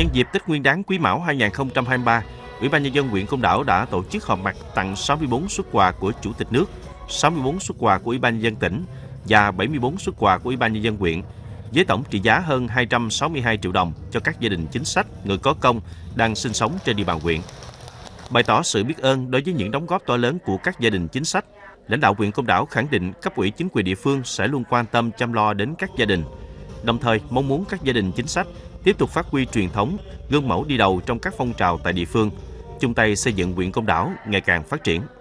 Nhân dịp Tết Nguyên Đán Quý Mão 2023, Ủy ban Nhân dân huyện Côn Đảo đã tổ chức họp mặt tặng 64 suất quà của Chủ tịch nước, 64 suất quà của Ủy ban Nhân dân tỉnh và 74 suất quà của Ủy ban Nhân dân huyện, với tổng trị giá hơn 262 triệu đồng cho các gia đình chính sách, người có công đang sinh sống trên địa bàn huyện. Bày tỏ sự biết ơn đối với những đóng góp to lớn của các gia đình chính sách, lãnh đạo huyện Côn Đảo khẳng định cấp ủy chính quyền địa phương sẽ luôn quan tâm chăm lo đến các gia đình. Đồng thời, mong muốn các gia đình chính sách tiếp tục phát huy truyền thống, gương mẫu đi đầu trong các phong trào tại địa phương, chung tay xây dựng huyện Côn Đảo ngày càng phát triển.